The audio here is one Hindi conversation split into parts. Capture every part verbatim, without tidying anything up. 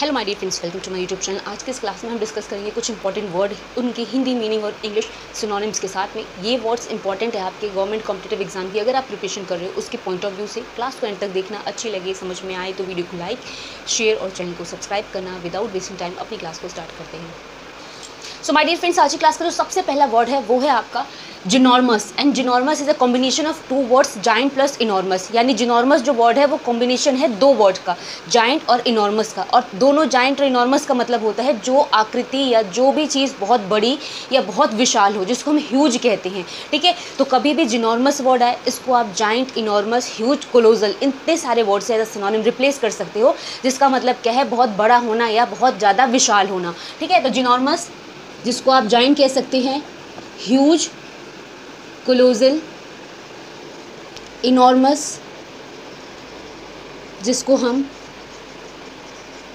Hello my dear friends, welcome to my YouTube channel. आज के इस क्लास में हम डिस्कस करेंगे कुछ इंपॉर्टेंट वर्ड, उनकी हिंदी मीनिंग और इंग्लिश सिनोनिम्स के साथ में। ये वर्ड्स इंपॉर्टेंट है आपके गवर्नमेंट कॉम्पिटेटिव एग्जाम की अगर आप प्रिपरेशन कर रहे हो उसके पॉइंट ऑफ व्यू से। क्लास को एंड तक देखना, अच्छी लगे, समझ में आए तो वीडियो को लाइक, शेयर और चैनल को सब्सक्राइब करना। विदाउट वेस्टिंग टाइम अपनी क्लास को स्टार्ट करते हैं। सो माय डियर फ्रेंड्स, आज की क्लास का जो सबसे पहला वर्ड है वो है आपका ginormous. And ginormous is a combination of two words, giant plus enormous. यानी जिनॉर्मस जो वर्ड है वो कॉम्बिनेशन है दो वर्ड का, जायंट और इनॉर्मस का। और दोनों जायंट और इनॉर्मस का मतलब होता है जो आकृति या जो भी चीज़ बहुत बड़ी या बहुत विशाल हो, जिसको हम ह्यूज कहते हैं। ठीक है, तो कभी भी जिनॉर्मस वर्ड आए इसको आप जायंट, इनॉर्मस, ह्यूज, कोलोजल, इतने सारे वर्ड से एज अ सिनोनिम रिप्लेस कर सकते हो, जिसका मतलब क्या है, बहुत बड़ा होना या बहुत ज़्यादा विशाल होना। ठीक है, तो जिनॉर्मस जिसको आप जायंट कह सकते हैं, ह्यूज, कोलोजल, इनॉर्मस जिसको हम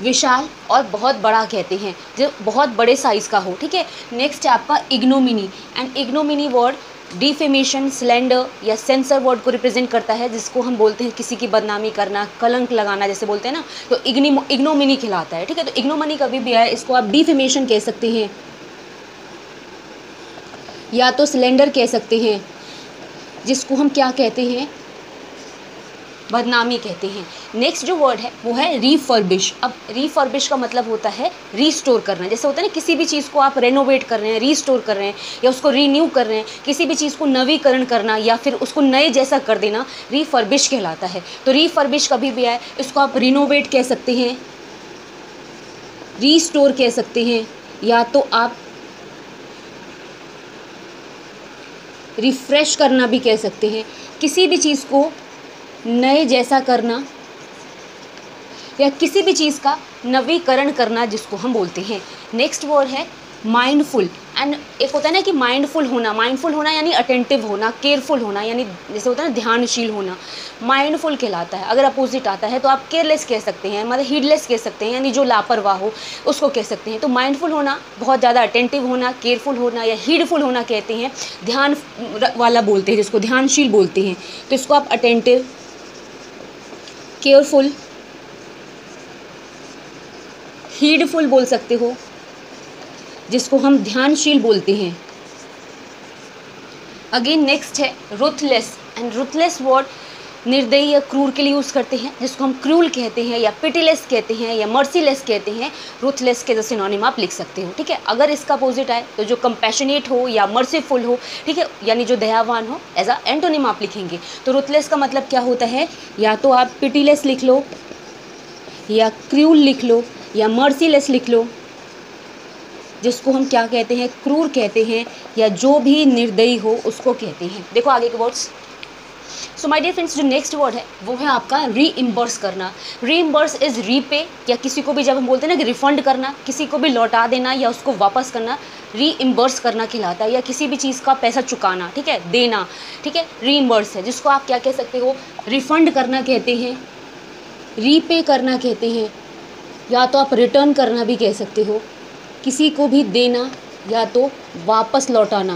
विशाल और बहुत बड़ा कहते हैं, जो बहुत बड़े साइज़ का हो। ठीक है, नेक्स्ट है आपका ignominy. And ignominy word defamation, slander या सेंसर वर्ड को रिप्रेजेंट करता है, जिसको हम बोलते हैं किसी की बदनामी करना, कलंक लगाना, जैसे बोलते हैं ना, तो इग्नी इग्नोमिनी कहलाता है। ठीक है, तो इग्नोमिनी कभी भी आए इसको आप डिफेमेशन कह सकते हैं या तो स्लेंडर कह सकते हैं, जिसको हम क्या कहते हैं, बदनामी कहते हैं। नेक्स्ट जो वर्ड है वो है रिफर्बिश। अब रिफर्बिश का मतलब होता है रीस्टोर करना। जैसे होता है ना, किसी भी चीज़ को आप रेनोवेट कर रहे हैं, रीस्टोर कर रहे हैं या उसको रीन्यू कर रहे हैं, किसी भी चीज़ को नवीकरण करना या फिर उसको नए जैसा कर देना रिफर्बिश कहलाता है। तो रिफर्बिश कभी भी आए इसको आप रिनोवेट कह सकते हैं, रीस्टोर कह सकते हैं या तो आप रिफ़्रेश करना भी कह सकते हैं। किसी भी चीज़ को नए जैसा करना या किसी भी चीज़ का नवीकरण करना, जिसको हम बोलते हैं। नेक्स्ट वर्ड है माइंडफुल। एंड एक होता है ना कि माइंडफुल होना, माइंडफुल होना यानी अटेंटिव होना, केयरफुल होना, यानी जैसे होता है ना ध्यानशील होना, माइंडफुल कहलाता है। अगर अपोजिट आता है तो आप केयरलेस कह सकते हैं, मतलब हीडलेस कह सकते हैं, यानी जो लापरवाह हो उसको कह सकते हैं। तो माइंडफुल होना, बहुत ज़्यादा अटेंटिव होना, केयरफुल होना या हीडफुल होना कहते हैं, ध्यान वाला बोलते हैं, जिसको ध्यानशील बोलते हैं। तो इसको आप अटेंटिव, केयरफुल, हीडफुल बोल सकते हो, जिसको हम ध्यानशील बोलते हैं। अगेन नेक्स्ट है रुथलेस। एंड रुथलेस वर्ड निर्दयी या क्रूर के लिए यूज़ करते हैं, जिसको हम क्रूल कहते हैं या पिटीलेस कहते हैं या मर्सीलेस कहते हैं। रुथलेस के जैसे सिनोनिम आप लिख सकते हो। ठीक है, अगर इसका अपोजिट आए तो जो कंपैशनेट हो या मर्सीफुल हो, ठीक है, यानी जो दयावान हो, एज अ एंटोनिम आप लिखेंगे। तो रुथलेस का मतलब क्या होता है, या तो आप पिटीलेस लिख लो या क्रूल लिख लो या मर्सीलेस लिख लो, जिसको हम क्या कहते हैं, क्रूर कहते हैं, या जो भी निर्दयी हो उसको कहते हैं। देखो आगे के words. So my dear friends, जो नेक्स्ट वर्ड है वो है आपका रीइंबर्स करना। रीइंबर्स इज रीपे, या किसी को भी जब हम बोलते हैं ना कि रिफंड करना, किसी को भी लौटा देना या उसको वापस करना, रीइंबर्स करना कहलाता है, या किसी भी चीज़ का पैसा चुकाना, ठीक है, देना। ठीक है, रीइंबर्स है, जिसको आप क्या कह सकते हो, रिफंड करना कहते हैं, रीपे करना कहते हैं, या तो आप रिटर्न करना भी कह सकते हो, किसी को भी देना या तो वापस लौटाना।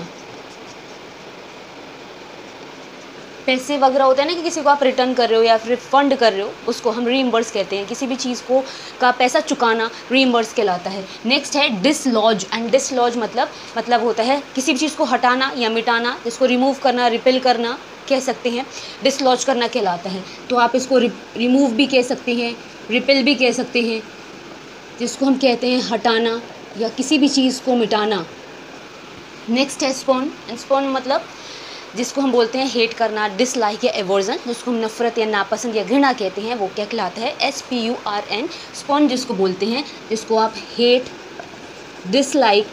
पैसे वगैरह होता है ना कि किसी को आप रिटर्न कर रहे हो या फिर फंड कर रहे हो, उसको हम रीइंबर्स कहते हैं। किसी भी चीज़ को का पैसा चुकाना रीइंबर्स कहलाता है। नेक्स्ट है डिसलॉज। एंड डिसलॉज मतलब मतलब होता है किसी भी चीज़ को हटाना या मिटाना, जिसको रिमूव करना, रिपेल करना कह सकते हैं, डिसलॉज करना कहलाता है। तो आप इसको रिमूव भी कह सकते हैं, रिपेल भी कह सकते हैं, जिसको हम कहते हैं हटाना या किसी भी चीज़ को मिटाना। नेक्स्ट है स्पॉन। एंड स्पॉन मतलब जिसको हम बोलते हैं हेट करना, डिसलाइक या एवर्जन, जिसको हम नफरत या नापसंद या घृणा कहते हैं, वो क्या कहलाता है, S P U R N, spurn जिसको बोलते हैं, जिसको आप हेट, डिसलाइक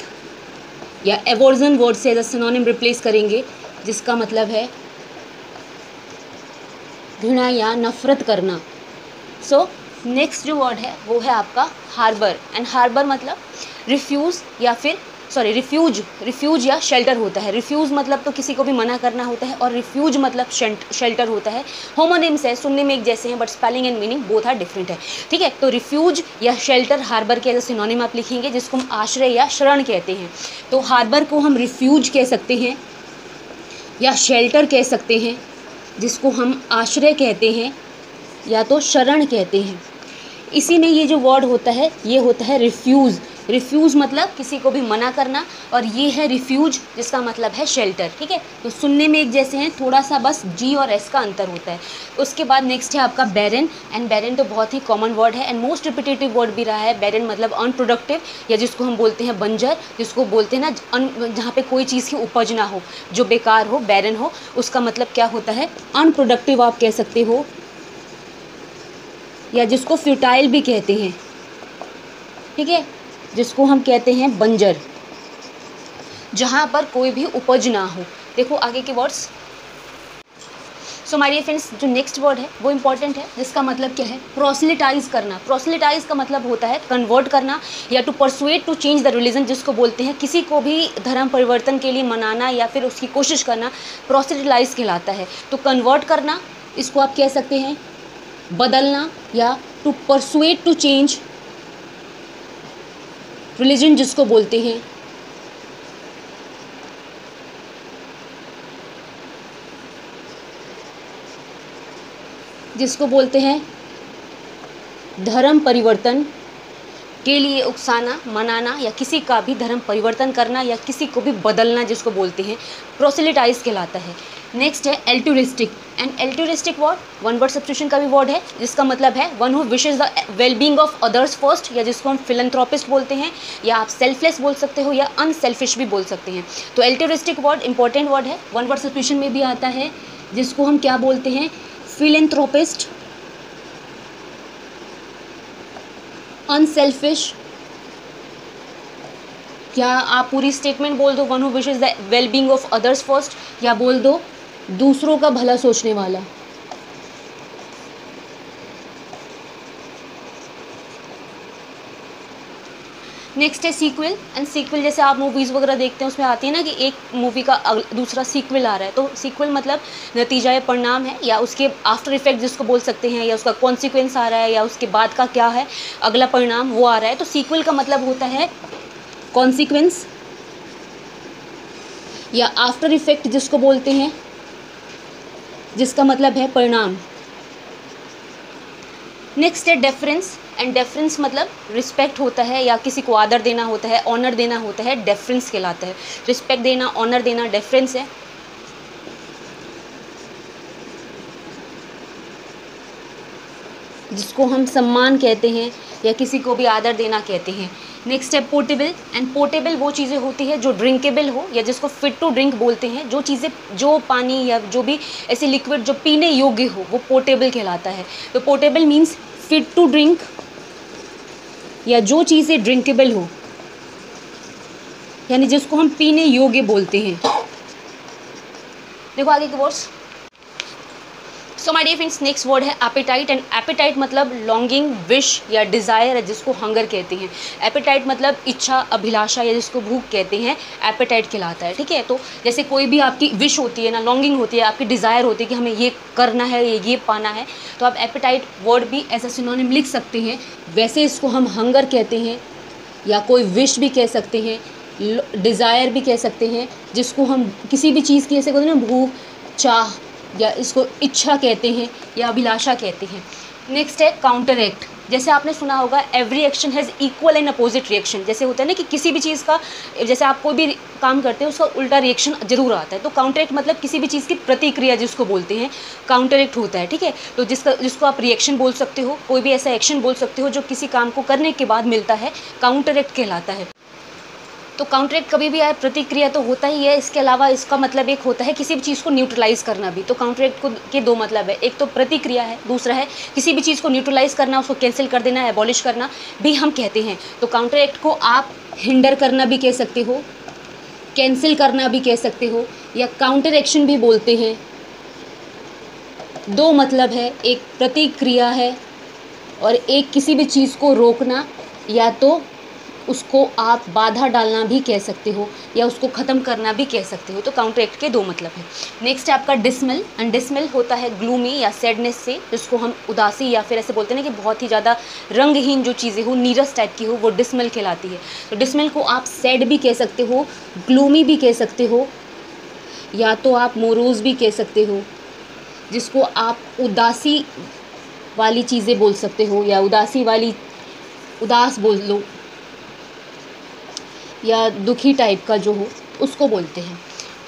या एवर्जन वर्ड से एज अ सिनोनिम रिप्लेस करेंगे, जिसका मतलब है घृणा या नफरत करना। सो नेक्स्ट जो वर्ड है वो है आपका हार्बर। एंड हार्बर मतलब रिफ्यूज़ या फिर सॉरी रिफ्यूज रिफ्यूज या शेल्टर होता है। रिफ्यूज़ मतलब तो किसी को भी मना करना होता है, और रिफ्यूज मतलब शेल्टर होता है। होमोनिम्स है, सुनने में एक जैसे हैं but spelling and meaning both are different है। ठीक है, तो रिफ्यूज या शेल्टर हार्बर के एज अ सिनोनिम आप लिखेंगे, जिसको हम आश्रय या शरण कहते हैं। तो हार्बर को हम रिफ्यूज कह सकते हैं या शेल्टर कह सकते हैं, जिसको हम आश्रय कहते हैं या तो शरण कहते हैं। इसी में ये जो वर्ड होता है ये होता है रिफ्यूज़। रिफ्यूज़ मतलब किसी को भी मना करना, और ये है रिफ्यूज जिसका मतलब है शेल्टर। ठीक है, तो सुनने में एक जैसे हैं, थोड़ा सा बस जी और एस का अंतर होता है। उसके बाद नेक्स्ट है आपका बैरन। एंड बैरन तो बहुत ही कॉमन वर्ड है एंड मोस्ट रिपीटेटिव वर्ड भी रहा है। बैरन मतलब अनप्रोडक्टिव, या जिसको हम बोलते हैं बंजर, जिसको बोलते हैं ना जहाँ पर कोई चीज़ की उपज ना हो, जो बेकार हो, बैरन हो, उसका मतलब क्या होता है, अनप्रोडक्टिव आप कह सकते हो, या जिसको फ्यूटाइल भी कहते हैं। ठीक है, जिसको हम कहते हैं बंजर, जहाँ पर कोई भी उपज ना हो। देखो आगे के words. So my dear friends, जो नेक्स्ट वर्ड है वो इम्पॉर्टेंट है, जिसका मतलब क्या है, प्रोसिलिटाइज करना। प्रोसिलिटाइज का मतलब होता है कन्वर्ट करना, या to persuade to change the religion, जिसको बोलते हैं किसी को भी धर्म परिवर्तन के लिए मनाना या फिर उसकी कोशिश करना, प्रोसिलिटाइज कहलाता है। तो कन्वर्ट करना, इसको आप कह सकते हैं बदलना, या to persuade to change religion, जिसको बोलते हैं जिसको बोलते हैं धर्म परिवर्तन के लिए उकसाना, मनाना, या किसी का भी धर्म परिवर्तन करना या किसी को भी बदलना, जिसको बोलते हैं प्रोसिलिटाइज कहलाता है। नेक्स्ट है altruistic. And altruistic word one word substitution का भी वर्ड है, जिसका मतलब है one who wishes the wellbeing of others first, या जिसको हम फिलंथ्रोपिस्ट बोलते हैं, या आप सेल्फलेस बोल सकते हो, या अनसेल्फिश भी बोल सकते हैं। तो एल्ट्रूरिस्टिक वर्ड इंपॉर्टेंट वर्ड है, वन वर्ड सब्स्टिट्यूशन में भी आता है, जिसको हम क्या बोलते हैं, फिलंथ्रोपिस्ट, अनसेल्फिश, या आप पूरी स्टेटमेंट बोल दो one who wishes the wellbeing of others first, या बोल दो दूसरों का भला सोचने वाला। नेक्स्ट है सीक्वल। एंड सीक्वल जैसे आप मूवीज़ वगैरह देखते हैं उसमें आती है ना कि एक मूवी का दूसरा सीक्वल आ रहा है, तो सीक्वल मतलब नतीजा या परिणाम है, या उसके आफ्टर इफेक्ट जिसको बोल सकते हैं, या उसका कॉन्सिक्वेंस आ रहा है, या उसके बाद का क्या है अगला परिणाम वो आ रहा है। तो सीक्वल का मतलब होता है कॉन्सिक्वेंस, या आफ्टर इफेक्ट जिसको बोलते हैं, जिसका मतलब है परिणाम। नेक्स्ट है डेफरेंस। एंड डेफरेंस मतलब रिस्पेक्ट होता है, या किसी को आदर देना होता है, ऑनर देना होता है, डेफरेंस कहलाता है। रिस्पेक्ट देना, ऑनर देना, डेफरेंस है। जिसको हम सम्मान कहते हैं, या किसी को भी आदर देना कहते हैं। नेक्स्ट है पोर्टेबल। एंड पोर्टेबल वो चीज़ें होती है जो ड्रिंकेबल हो, या जिसको फिट टू ड्रिंक बोलते हैं, जो चीज़ें, जो पानी या जो भी ऐसे लिक्विड जो पीने योग्य हो, वो पोर्टेबल कहलाता है। तो portable means fit to drink, या जो चीज़ें ड्रिंकेबल हो, यानी जिसको हम पीने योग्य बोलते हैं। देखो आगे के words. So my dear friends, next word है एपेटाइट। एंड एपेटाइट मतलब लॉन्गिंग, विश या डिज़ायर, जिसको हंगर कहते हैं। एपेटाइट मतलब इच्छा, अभिलाषा, या जिसको भूख कहते हैं, एपेटाइट कहलाता है। ठीक है, तो जैसे कोई भी आपकी विश होती है ना, लॉन्गिंग होती है, आपकी डिज़ायर होती है कि हमें ये करना है, ये ये पाना है, तो आप एपेटाइट वर्ड भी एज अ सिनोनिम लिख सकते हैं। वैसे इसको हम हंगर कहते हैं, या कोई विश भी कह सकते हैं, डिज़ायर भी कह सकते हैं, जिसको हम किसी भी चीज़ की ऐसे कहते हैं ना, भूख, चाह, या इसको इच्छा कहते हैं, या अभिलाषा कहते हैं। नेक्स्ट है काउंटर एक्ट। जैसे आपने सुना होगा every action has equal and opposite reaction, जैसे होता है ना कि किसी भी चीज़ का, जैसे आप कोई भी काम करते हैं उसका उल्टा रिएक्शन जरूर आता है। तो काउंटर एक्ट मतलब किसी भी चीज़ की प्रतिक्रिया, जिसको बोलते हैं काउंटर एक्ट होता है। ठीक है, तो जिसका जिसको आप रिएक्शन बोल सकते हो, कोई भी ऐसा एक्शन बोल सकते हो जो किसी काम को करने के बाद मिलता है, काउंटर एक्ट कहलाता है। तो काउंटर एक्ट कभी भी आए, प्रतिक्रिया तो होता ही है, इसके अलावा इसका मतलब एक होता है किसी भी चीज़ को न्यूट्रलाइज करना भी। तो काउंटर एक्ट को के दो मतलब है, एक तो प्रतिक्रिया है, दूसरा है किसी भी चीज़ को न्यूट्रलाइज करना, उसको कैंसिल कर देना, एबॉलिश करना भी हम कहते हैं। तो काउंटर एक्ट को आप हिंडर करना भी कह सकते हो, कैंसिल करना भी कह सकते हो, या काउंटर एक्शन भी बोलते हैं। दो मतलब है, एक प्रतिक्रिया है और एक किसी भी चीज़ को रोकना, या तो उसको आप बाधा डालना भी कह सकते हो, या उसको ख़त्म करना भी कह सकते हो। तो काउंटर एक्ट के दो मतलब है। नेक्स्ट है आपका डिसमल। एंड डिसमल होता है ग्लूमी या सैडनेस से, जिसको हम उदासी या फिर ऐसे बोलते हैं ना कि बहुत ही ज़्यादा रंगहीन जो चीज़ें हो, नीरस टाइप की हो, वो डिसमल कहलाती है। तो डिसमल को आप सैड भी कह सकते हो, ग्लूमी भी कह सकते हो, या तो आप मोरोज भी कह सकते हो, जिसको आप उदासी वाली चीज़ें बोल सकते हो, या उदासी वाली उदास बोल लो, या दुखी टाइप का जो हो उसको बोलते हैं।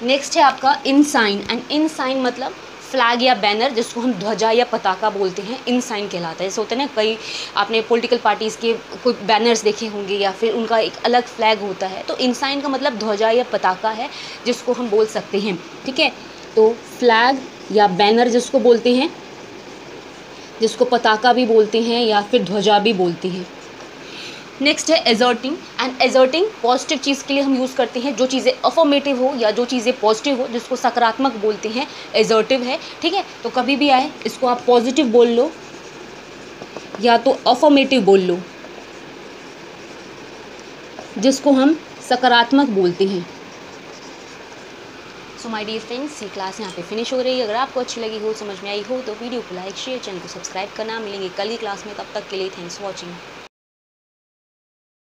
नेक्स्ट है आपका इनसाइन। एंड इनसाइन मतलब फ्लैग या बैनर, जिसको हम ध्वजा या पताका बोलते हैं, इनसाइन कहलाता है। जैसे होते हैं ना, कई आपने पॉलिटिकल पार्टीज़ के कोई बैनर्स देखे होंगे या फिर उनका एक अलग फ्लैग होता है, तो इनसाइन का मतलब ध्वजा या पताका है जिसको हम बोल सकते हैं। ठीक है, तो फ्लैग या बैनर जिसको बोलते हैं, जिसको पताका भी बोलते हैं या फिर ध्वजा भी बोलते हैं। नेक्स्ट है एजर्टिंग। एंड एजर्टिंग पॉजिटिव चीज़ के लिए हम यूज़ करते हैं, जो चीज़ें अफॉर्मेटिव हो या जो चीज़ें पॉजिटिव हो, जिसको सकारात्मक बोलते हैं, एजर्टिव है। ठीक है, तो कभी भी आए इसको आप पॉजिटिव बोल लो या तो अफॉर्मेटिव बोल लो, जिसको हम सकारात्मक बोलते हैं। सो माय डियर फ्रेंड्स, ये क्लास यहाँ पे फिनिश हो रही है। अगर आपको अच्छी लगी हो, समझ में आई हो, तो वीडियो को लाइक, शेयर, चैनल को सब्सक्राइब करना। मिलेंगे कल की क्लास में, तब तक के लिए थैंक्स फॉर वॉचिंग।